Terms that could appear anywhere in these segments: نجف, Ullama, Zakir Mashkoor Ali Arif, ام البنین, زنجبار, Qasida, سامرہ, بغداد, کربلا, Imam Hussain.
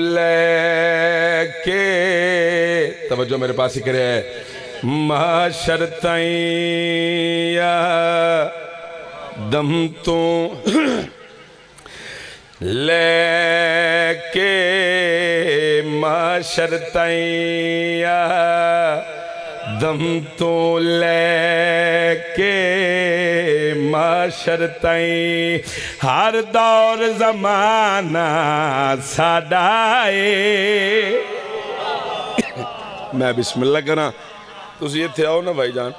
لے کے توجہ میرے پاس ہی کرے محشر تائیں یا دم تو لے کے محشر تائیں یا دم تو لے کے محشر تائیں ہر دور زمانہ سادائے میں بسم اللہ کرنا تُسی یہ تھے آؤ نا بھائی جان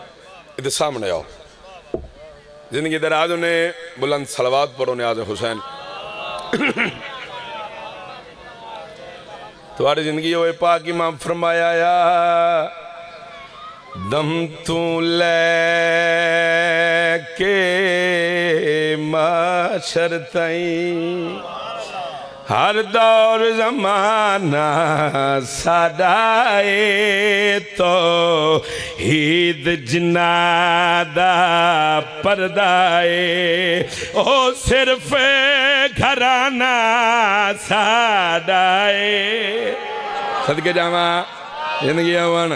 ادھے سامنے آؤ زندگی در آج انہیں بلند صلوات پر انہیں آج حسین تمہاری زندگی ہوئے پاک امام فرمایا یا دم تو لے کے محشر تائیں ہر دور زمانہ سادائے توحید جنادہ پردائے او صرف گھرانہ سادائے صدقے جامعہ زندگی آوانا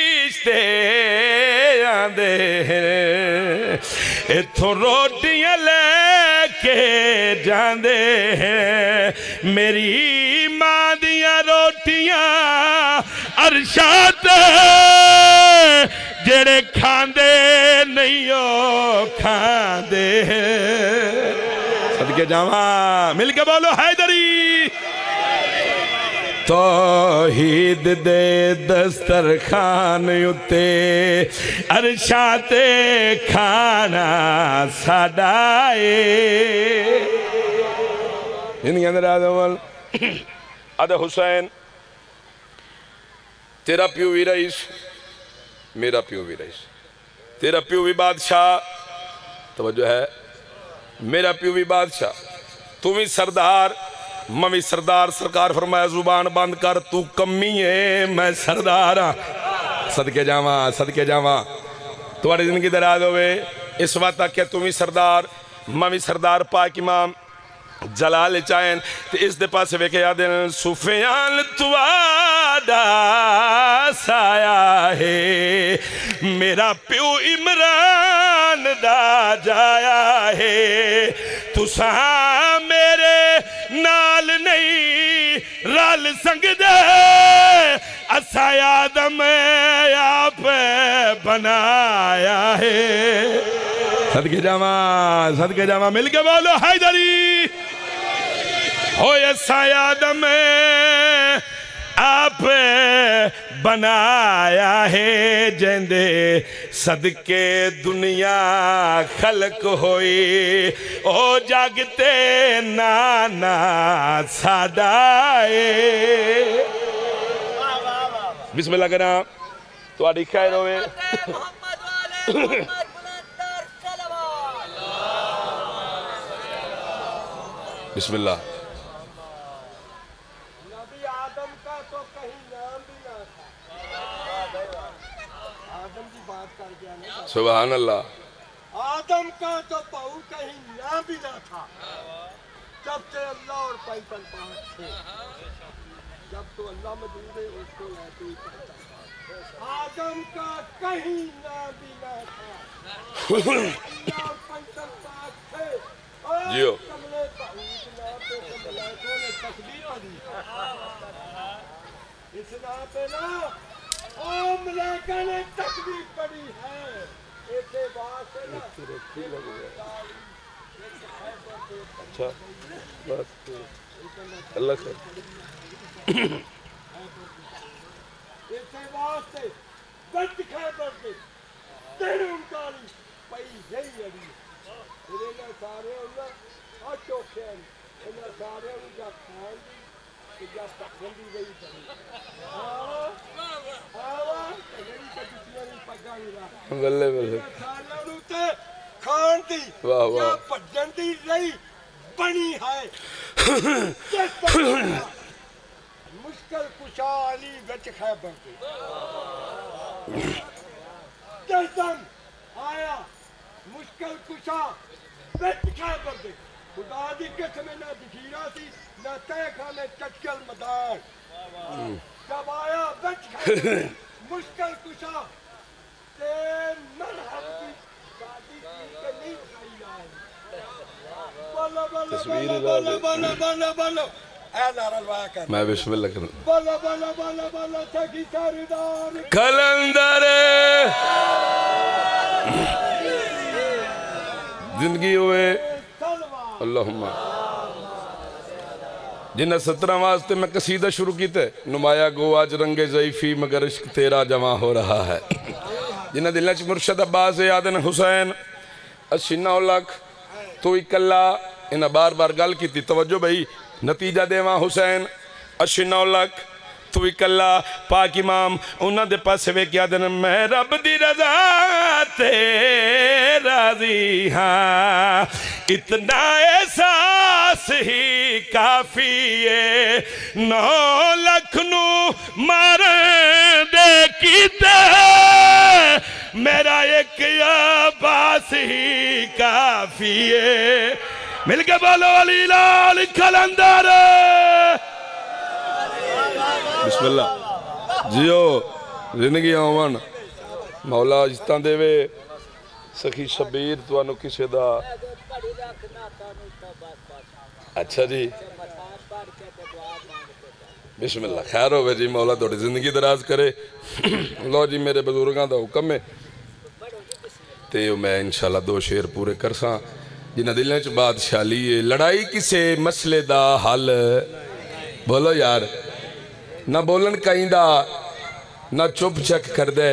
یادے اتھو روٹیاں لے کے جاندے ہیں میری ماں دیاں روٹیاں عرشات جڑے کھاندے نہیں ہو کھاندے ہیں صدقے جامعہ مل کے بولو حیدری توحید دے دسترخان یوتے عرشات کھانا سادائے زندگی اندر آدھوال آدھا حسین تیرا پیو بھی رئیس میرا پیو بھی رئیس تیرا پیو بھی بادشاہ توجہ ہے میرا پیو بھی بادشاہ تو بھی سردار ممی سردار سرکار فرمایا زبان بند کر تو کمی ہے میں سردار ہاں صدقے جامعہ تمہاری زندگی دراز ہوئے اس وقت کہ تمہیں سردار ممی سردار پاک امام جلال چاہین اس دے پاسے بے کے یادن سفیان توادا سایا ہے میرا پیو عمران دا جایا ہے تساں میرے نال نہیں رال سنگ دے اسا یادم آپ بنایا ہے صدقے جامعہ مل کے بولو حیدری ہوئے اسا یادم آپ بنایا ہے جندے صدقے دنیا خلق ہوئی او جاگتے نانا سادائے بسم اللہ کرنا تو آڈی خیر ہوئے بسم اللہ سبحان اللہ آدم کا تو پاؤ کہیں نہ بھی نہ تھا جب تے اللہ اور پیغمبر پاک تھے جب تو اللہ موجود ہے اس کو لے کوئی پاتا تھا آدم کا کہیں نہ بھی نہ تھا اللہ اور پیغمبر پاک تھے اور کملے پاؤس نہ پہ ملائکوں نے تکبیر دی اس نہ پہ نہ اور ملائکہ نے تکبیر پڑی ہے ایسے بات ہے اچھا بات اللہ خیر ایسے بات ہے بچ خیبر سے تیر انتاری پئی ہے یری تیرے نہ سارے اللہ آچو خیر انہ سارے انہ کھان دی کہ جا تکھن دی گئی بلے بلے کھان دی یا بھجن دی رہی بنی ہے مشکل کشا علی وچ خیبر دی جسم آیا مشکل کشا وچ خیبر دی خدا دی قسم نہ ذخیرہ سی نہ تہ خانے چٹکل مدار جب آیا وچ خیبر مشکل کشا تے مرحبا تصویر بلا بلا بلا بلا میں بسم اللہ کروں بلا بلا بلا بلا تکی تاردار کلندر زندگی ہوئے اللہم جنہ سترہ واسطے میں قصیدہ شروع کی تھے نمایاں گو آج رنگ ضعیفی مگر عشق تیرا جمع ہو رہا ہے جنہ دلہ چھ مرشد عباس یادن حسین اشنہ اولک تو اکلا انہ بار بار گل کی تھی توجہ بھئی نتیجہ دیواں حسین اشنہ اولک تو اکلا پاک امام انہ دے پاس ہوئے کیا دن میں رب دی رضا تے راضی ہاں اتنا احساس ہی کافی ہے 9 لکھ نو مارن دے کی تے میرا ایک عباس ہی کافی ہے مل کے بولو علی لال کلندر بسم اللہ جیو زندگی آمان مولا اجتان دے وے سخی شبیر توانو کسے دا اچھا جی بسم اللہ خیر ہوئے جی مولا توڑی زندگی دراز کرے لو جی میرے بزرگاں دا حکم ہے تے میں انشاءاللہ 2 شعر پورے کرساں جنہ دلنے چھ بادشاہ لیے لڑائی کسے مسئلے دا حل بولو یار نہ بولن کہیں دا نہ چپ چک کر دے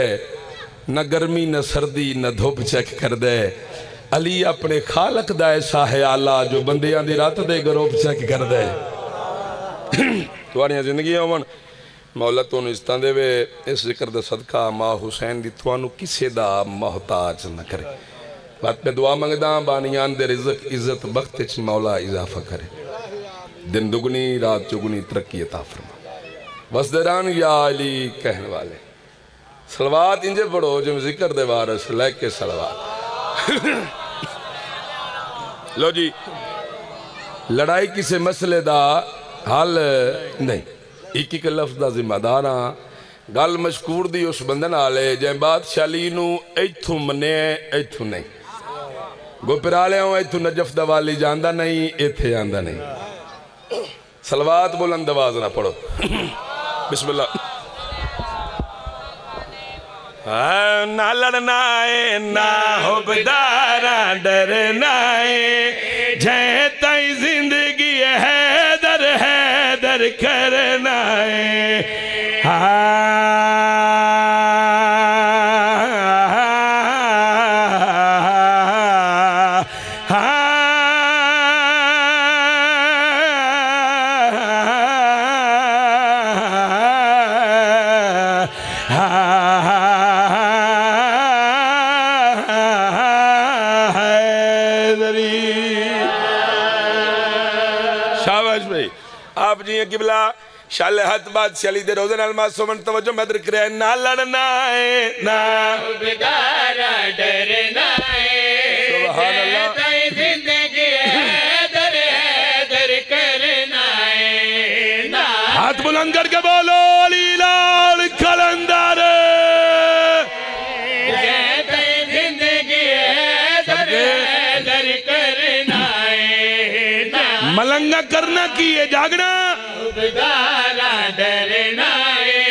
نہ گرمی نہ سردی نہ دھوپ چک کر دے علی اپنے خالق دا ایسا ہے آلہ جو بندیاں دی رات دے گروپ چک کر دے توانیاں زندگی آمان مولا تونو استان دے وے اس ذکر دا صدقہ امام حسین دی توانو کسے دا محتاج نہ کرے بات پہ دعا مانگ دا بانیان دے رزق عزت بخت چھ مولا اضافہ کرے دن دگنی رات چگنی ترقی عطا فرما وزدران یا علی کہن والے صلوات انجے پڑھو جو ذکر دے وارث لے کے صلوات لو جی لڑائی کسے مسئلے دا حال نہیں ایک ایک لفظ دا ذمہ دارا گل مشکور دی اس بندن آلے جائیں بادشاہ لینو ایتھو منے ایتھو نہیں گو پرالے ہوں ایتھو نجف دا والی جاندہ نہیں ایتھے جاندہ نہیں صلوات بلند آواز نہ پڑھو بسم اللہ نہ لڑنا ہے نہ حبدارا ڈرنا ہے جہاں تائیں زندگی ہے کرنا ہے شاباش بھئی آپ جی ہیں قبلہ شالحت بادشاہ علی دے روزن الماس ومن توجہ میں درک رہے نہ لڑنا ہے نہ حبدارا ڈرنا ہے جہتائی زندگی حیدر حیدر کرنا ہے ہاتھ بلند کر کے بولو علی لال کلندر جہتائی زندگی حیدر حیدر کرنا ہے ملنگا کرنا کی ہے جاگنا حبدارا ڈرنا ہے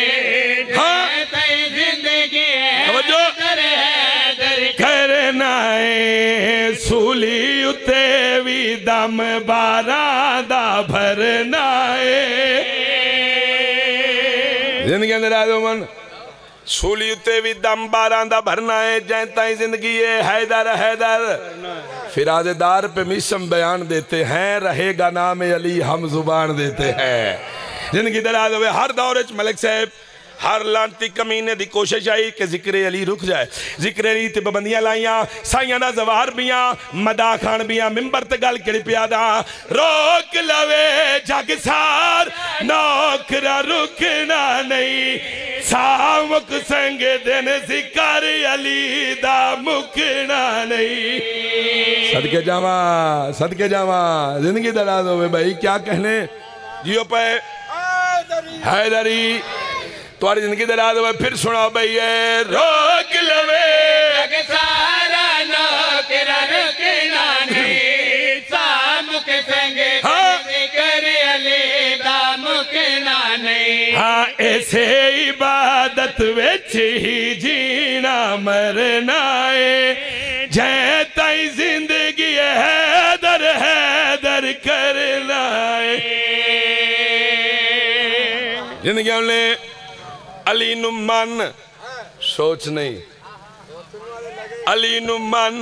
جہتائی زندگی حیدر حیدر کرنا ہے سولی اتے وی دم بارا دا بھرنا ہے زندگی اندر آدھو من سولی اتے وی دم بارا دا بھرنا ہے جہتائی زندگی حیدر حیدر فراز دار پہ میسم بیان دیتے ہیں رہے گا نام علی ہم زبان دیتے ہیں جن کی دراز ہوئے ہر دور اچھ ملک صاحب हर लानती कमीने की कोशिश आई कि जिक्र अली रुक जाए। जिक्र अली ते पाबंदियां लाइया, साइया का जवाहर बिया, मदा खान बिया, मिम्बर ते गल करी पिया दा रोक लवे जग सार नौकरा रुकना नहीं सावक संग दिन जिक्र अली दा मुकना नहीं। सदके जावा, सदके जावा, जिंदगी दराज होवे भाई, क्या कहने जियो पे हैदरी तुम्हारी जिंदगी दराज हो। फिर सुनाओ भाई ये रोक लवे हाँ ऐसे इबादत विच ही जीना मरना है जै ताई जिंदगी हैदर हैदर करना है। जिंदगी हमने अली नु मन सोच नहीं, अली नु मन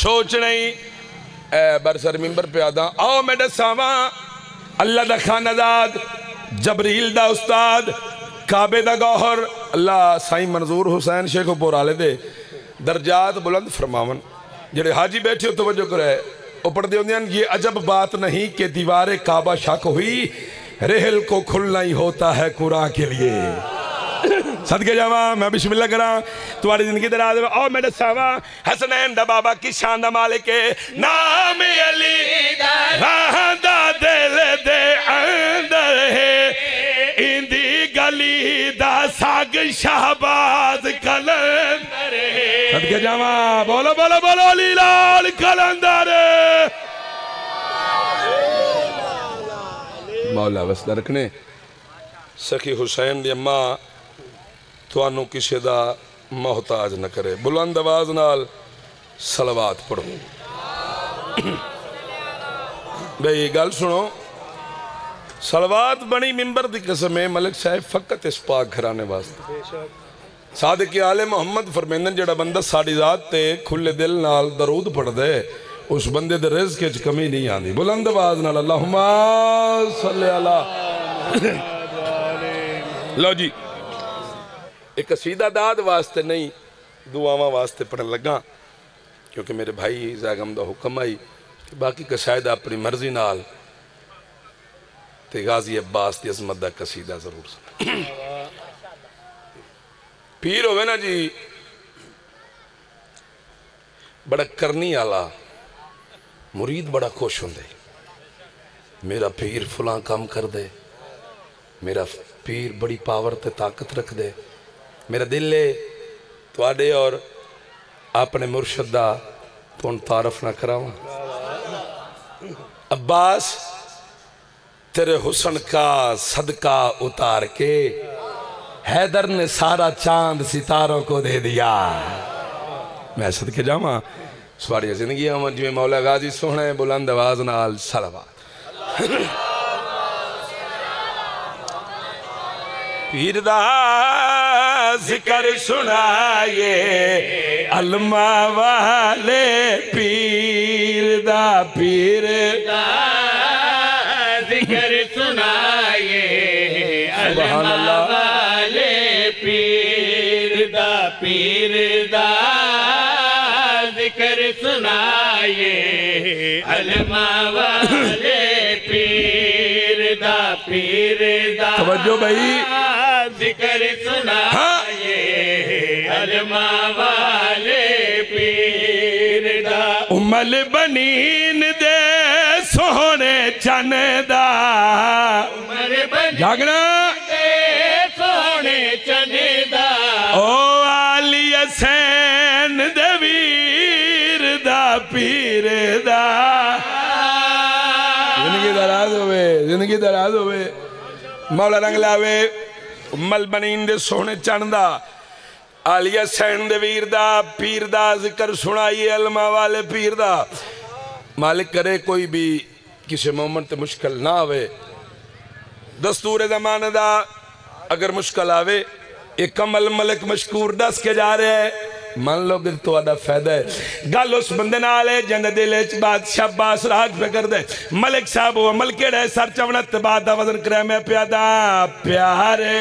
सोच नहीं। ए बरसर मिंबर पे आदा आओ मैं दसावा अल्लाह दा खानदाद जबरील दा उस्ताद काबे दा गौहर अल्लाह साईं मंजूर हुसैन शेखोपुर आले दे दर्जात बुलंद फरमावन। जेड़े हाजी बैठे हो तवज्जो करे ओ पढ़दे होंदे ये अजब बात नहीं कि दीवार काबा शक हुई रेहल को खुलना ही होता है कुरान के लिए। सदके जावा मैं बिस्मिल्लाह करा तुम्हारी जिंदगी दराज और मैं दसावा हसनैन दा बाबा की शान दा मालिक नाम अली दा दिल दे अंदर है इंदी गली दा साग शाहबाज कलंदर है। सदके जावा बोलो बोलो बोलो अली लाल कलंदर मौला वसला रखने। सखी हुसैन दी अम्मा तुहानू किसी का मोहताज न करे। बुलंद आवाज नाल सलवात पढ़ो भाई गल सुनो। सलवात बनी मिंबर की कसम है मलिक साहब फकत इस पाक घराने वास्ते। सादिक आले मोहम्मद फरमेंदन जोड़ा बंदा साड़ी जात ते खुले दिल नाल दरूद पढ़ दे उस बंदे दे रिज़्क़ च कमी नहीं आती। बुलंद आवाज नाल अल्लाहुम्मा सल्ली अला। लो जी एक सीधा दाद वास्ते नहीं दुआवा वास्ते पढ़न लगा क्योंकि मेरे भाई जागम का हुक्म आई कि बाकी कशायद अपनी मर्जी नाल ते गाजी अब्बास की अजमत का कसीदा जरूर सुन। पीर होवे ना जी बड़ा करनी आला मुरीद बड़ा खुश होंदे मेरा पीर फलां काम कर दे मेरा पीर बड़ी पावर ते ताकत रख दे। मेरा दिल है तुहाडे और अपने मुर्शद दा तुहानू तारफ ना करावां। अब्बास तेरे हुसन का सदका उतार के हैदर ने सारा चांद सितारों को दे दिया। मैं सदके जावां सारियां जिंदगियां में जिवें मौला गाजी सोहणे बुलंद आवाज नाल सलावत। पीर दा जिक्र सुनाए अलमा वाले पीर दा जिक्र सुनाए अलमा वाले पीर दा जिक्र सुनाए अलमा वाले पीर दा तवज्जो भाई जिक्र सुनाए अलमा वाले पीर दा। उमल बनीन दे सोहने चन दा उमल जागना दे सोहने चन दा ओ आली हसैन दे वीर दा पीर दा। जिंदगी दराज होवे, जिंदगी दराज होवे, मौला रंग लावे। उम्मल बनीन दे सोहने चंद दा आलिया सैन दे वीर दा पीर दा जिक्र सुनाइए अलमा वाले पीर दा। मालिक करे कोई भी किसी मोमेंट ते मुश्किल ना आवे। दस्तूर जमाने दा अगर मुश्किल आवे एक कमल मलिक मशकूर दस के जा रहे है मन लो कि तुहाडा फायदा है। गल उस बंदे नाल है जिंदे दिल च बादशाह बास राज पे कर दे। मलिक साहब वो अमल केड़ा है सर चवणा तबाद दा वजन करा मैं प्यादा प्यारे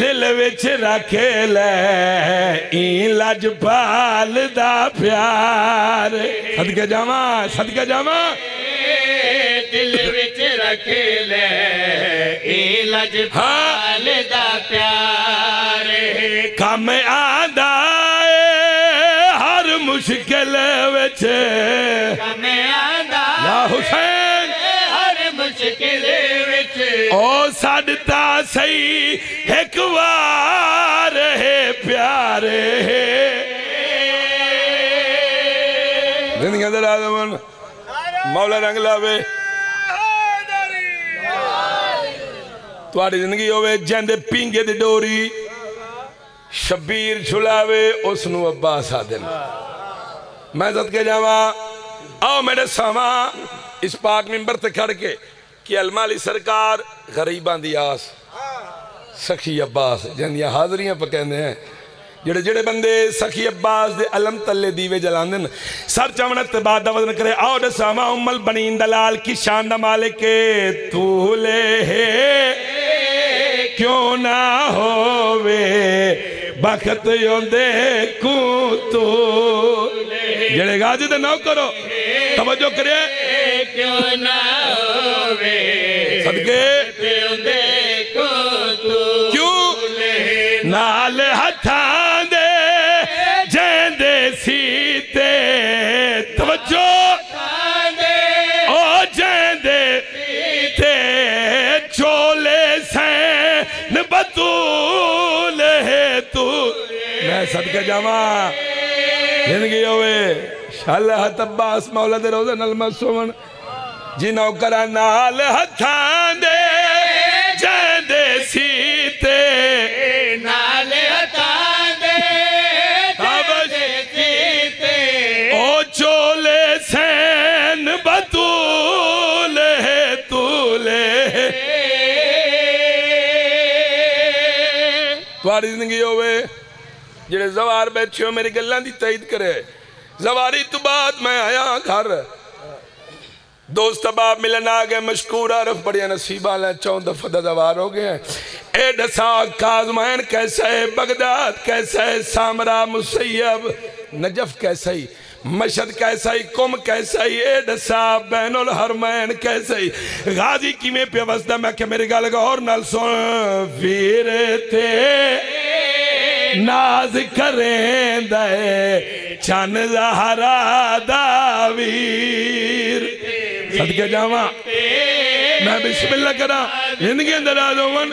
دل وچ رکھے لے این لجبال دا پیار صدقہ جامع دل وچ رکھے لے این لجبال دا پیار کم آدھا ہر مشکل وچ کم آدھا یا حسین ہر مشکل او ساڑھتا سی ایک وار ہے پیارے زندگی اندر آدمان مولا رنگ لاوے تواری زندگی ہوئے جند پینگے دی ڈوری شبیر چھلاوے اسنو عباس آدم میں صدقے جاواں آؤ میرے سامان اس پاک ممبر تے کھڑ کے کہ علماء علی سرکار غریبان دی آس سخی عباس جنہیاں حاضریاں پکیندے ہیں جڑے جڑے بندے سخی عباس دے علم تلے دیوے جلاندن سر چمنت بادہ وزن کرے آو رسامہ ام البنین دلال کی شان دا مالک تو لے ہے کیوں نہ ہووے بخت یوندے کون تو جڑے غازی دے نو کرو توجہ کرے کیوں نہ ہووے صدقے کیوں نال ہتھاں دے جیندے سیتے توجہ او جیندے سیتے چولے سین بطول ہے تو میں صدقے جامع زندگی ہوئے شاءاللہ حت عباس مولا دے روزہ نلمہ سومن جنہوں کرا نال ہتھاں دے جیندے سیتے نال ہتھاں دے جیندے سیتے او چولے سین بطولے تولے تواری زندگی ہوئے جنہیں زوار بیٹھیوں میری گلان دی تائید کرے زواری تو بعد میں آیا گھر دوست باب ملن آگئے مشکور عرف بڑیا نصیبہ لیں چون دفت دوار ہو گئے ہیں اے ڈساک کازمین کیسے بغداد کیسے سامرہ مسیب نجف کیسے مشد کیسا ہی کم کیسا ہی ایڈ صاحب بین الحرمین کیسا ہی غازی کی میں پہ وزدہ میں کہ میرے گا لگا اور نال سن فیر تھے ناز کریں دے چند زہرہ داویر صدقے جامع میں بسم اللہ کرا زندگی اندر آدھون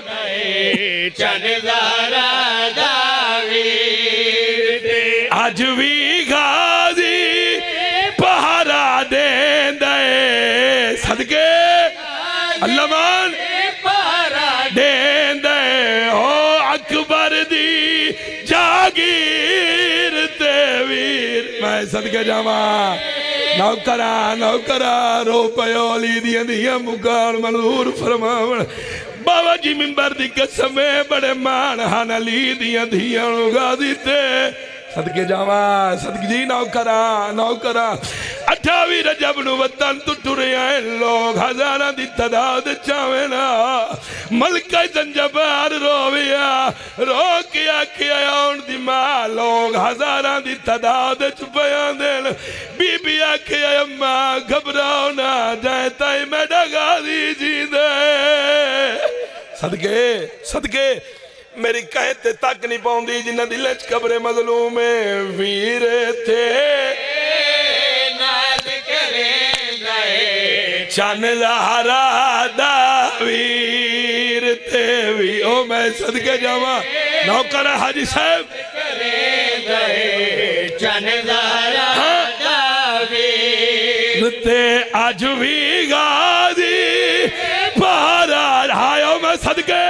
چند زہرہ داویر تھے عجوی غازی پہارا دیں دے صدقے اللہ مان دیں دے ہو اکبر دی جاگیر تیویر میں صدقے جامع نوکرہ نوکرہ رو پیولی دیاں دیاں مکار منظور فرماون بابا جی منبر دی قسمیں بڑے مانہان علی دیاں دیاں غازی تے صدقے جامع صدق جی نوکرہ 28 رجب نو وطن تو ٹرے آئے لوگ ہزارہ دی تعداد چاوے نا ملکہ زنجبار رویا رو کیا ان دی ماں لوگ ہزارہ دی تعداد چھپیاں دین بی بی آکھیا اماں گھبراؤ نہ جائیں تائیں میڈا غازی جی دے صدقے میری کہتے تک نہیں پاؤں دی جنہ دلچ قبر مظلوم ویر تھے ناز کریں گئے چند زہرہ داویر تھے وی او میں صدقے جامع نوکر حاجی صاحب کریں گئے چند زہرہ داویر تھے آج بھی غازی پہارا رہایوں میں صدقے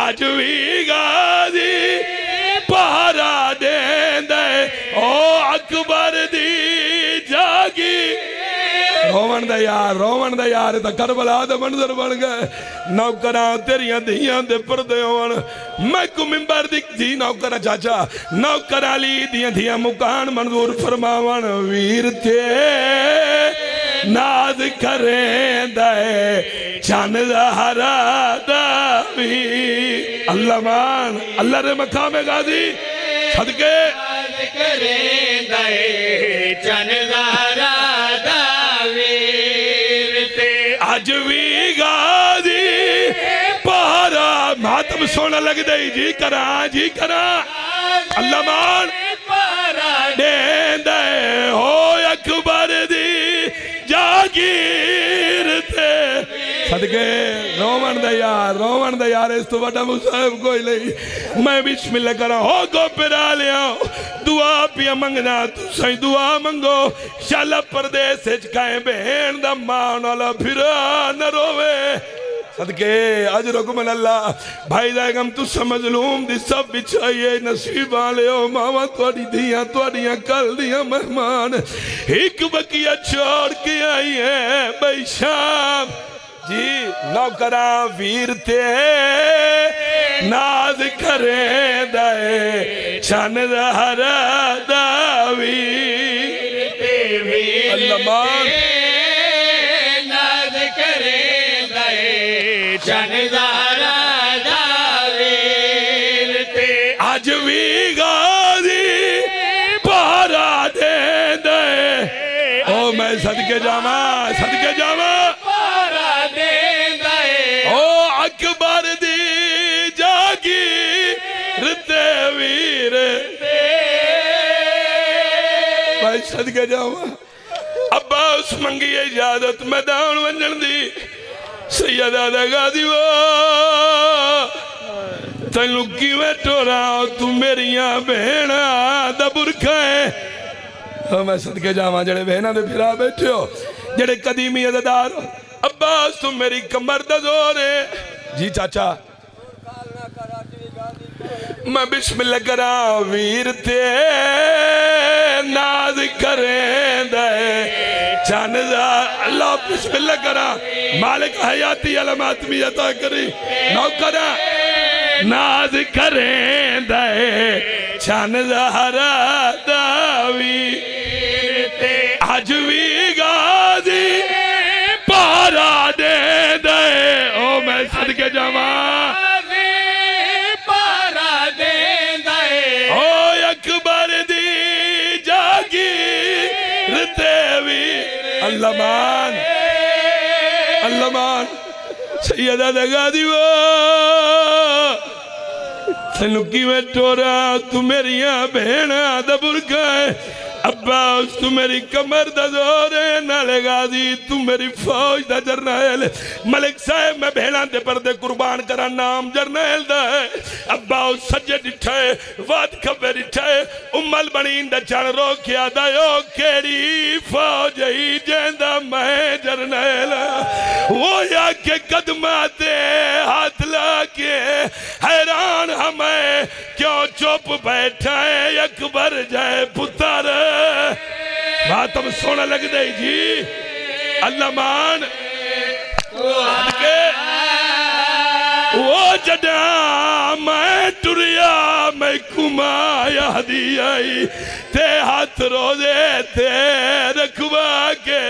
آج بھی غازی پہرا دیں دے او اکبر دی جاگی رومن دا یار تا کربلا دا منظر بن گئے نوکران تیریاں دیاں دے پردے ہون میں کو ممبر دکھ دی نوکران چاچا نوکران لی دیاں دیاں مکان منظور فرماون ویر تے ناز کریں دے چند زہرہ داویر اللہ مان اللہ نے مقام غازی صدقے کریں دے چنگارا دا ویر تے آج وی غازی پہارا ماتم سونا لگ دے جی کرا اللہ مان دے دے ہو اکبر دی جاگیر تے صدقے رومن دا یار اس تو بڑا مصائب کوئی لئی میں بسم اللہ کرا ہو کو پرا لیا دعا پیا منگنا تو سائیں دعا منگو شالہ پردیس اچکائیں بہن دا مانالا پھرا نہ روے صدقے عجر حکم اللہ بھائی دائیں گم تو سمجھ لوم دی سب بچھائیے نصیب آلے ہو ماما توڑیاں کل دیاں مہمان ایک بکیہ چھوڑ کے آئی ہے بھائی شام جی نوکران ویرتے ناز کریں دائے چند دہرہ داویرتے اللہ مان ناز کریں دائے چند دہرہ داویرتے آج بھی غازی پہرا دیں دائے او میں صدقے جامع صدقے جاؤں ابا اس منگی اجازت میدان ونجن دی سیدہ دا غازی وہ تن لکی ویٹو راؤ تو میریاں بہنا دا برکھا ہے میں صدقے جاؤں جڑے بہنا دے پھرا بیٹھے ہو جڑے قدیمی عزدار ہو ابا اس تو میری کمر دا زور ہے جی چاچا میں بسم اللہ کرا ویرتے ناز کریں دے چانزہ اللہ بسم اللہ کرا مالک حیاتی علمات بھی عطا کری نو کرا ناز کریں دے چانزہ ہرا داوی آج بھی غازی پہرا دے دے او میں صدقے جامعہ اللہ مان سیدہ دگا دیوا تنکی میں ٹورا تو میریاں بہنا دا برکا ہے ابا اس تو میری کمر دا زور ہے نالے غازی تو میری فوج دا جرنائل ملک صاحب میں بہنا دے پردے قربان کرا نام جرنائل دا ہے ابا اس سجے ڈٹھائے واد کھبے ڈٹھائے امال بنین دا چان رو کیا دا یو کیڑی فوج ہی جیندہ میں جرنائل وہ یا کے قدماتے ہاتھ لاکے حیران ہمیں کیوں چپ بیٹھائیں اکبر جائے پتر ماتم سونا لگ دے جی اللہ مان وہ جڑا میں ٹریا میں کمایا دیائی تے ہاتھ روزے تے رکھوا کے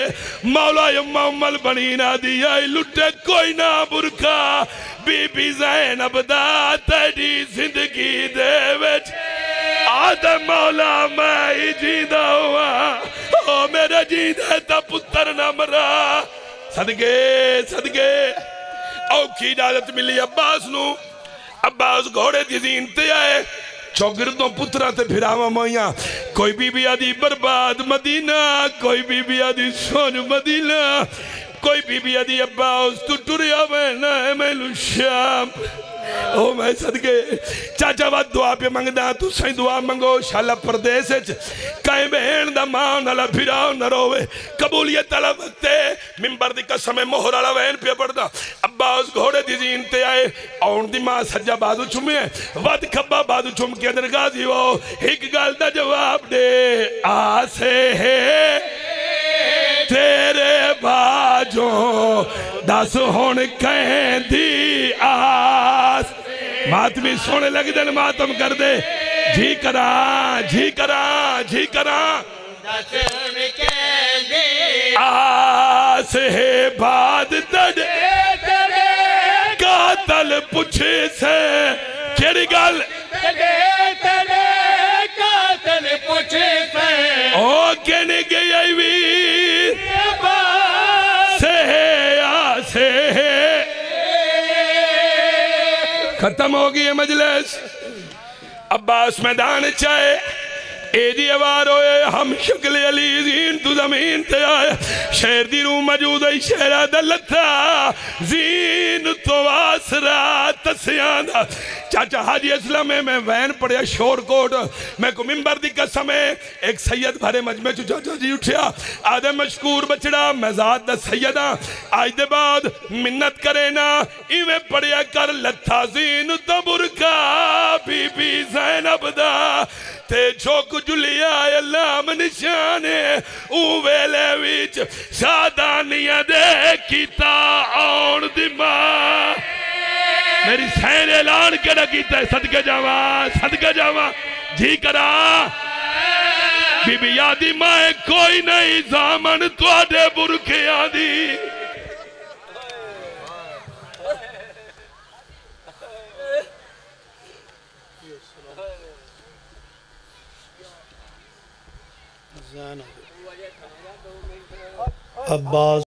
مولا یمہ عمل بنینا دیائی لٹے کوئی نہ برکا بی بی زینب دا تیری زندگی دے وچ آدھے مولا میں جیدہ ہوا او میرا جیدہ تا پتر نہ مرا صدقے او کی اجازت ملی عباس نو عباس گھوڑے دی زینتے آئے چوگردوں پترہ تے پھراوا مائیاں کوئی بی بی آدھی برباد مدینہ کوئی بی بی آدھی سون مدینہ کوئی بی بی آدھی عباس تو ٹوریا بہنا ہے میں لشام او میں صدقے چاچا واد دعا پہ منگنا تو سائیں دعا منگو شالہ پردیس کائیں بہن دا مان اللہ پھراؤ نہ روے قبولیت اللہ وقتے ممبر دی قسم مہر اللہ وین پہ پڑھنا عباس گھوڑے دی زینتے آئے اون دی ماں سجا بازو چھمے واد کھبا بازو چھم کے اندر غازی ہو ایک گال دا جواب دے آسے ہے تیرے باجوں دس ہون کہیں دی آس ماتمی سونے لگ دن ماتم کر دے جی کرا جی کرا جی کرا دس ہون کہیں دی آس ہے باد تڑے کا तल पुछे से केड़ी गल तड़े का तल पुछे से ओ केने गई वी से आसे खत्म हो गई मजलिस अब्बास मैदान चाहे एजी आवार होए हम शक्ल अली जीन तू जमीन ते आया शेर दी रूह मौजूद है शेरा दा लत्था जीन तो आसरा तसियां दा चाचा हाजी इस्लाम में वैन पड़या शोरकोट मैं को मिंबर दी कसम एक सैयद भरे मजमे चो चाचा जी उठया आदम मशकूर बचड़ा मजाद दा सैयदा आज दे बाद मिन्नत करे ना इवें पड़या कर लत्था जीन तो बुरका बीबी ज़ैनब दा ते जो कुछ लिया अल्लाह में निशान है उवेले विच सादानिया दे कीता और दिमाग मेरी सैन ऐलान करा कीता सदके जावा जी करा बीबी यादी माए कोई नहीं जामन तुआडे बुरके यादी अब्बास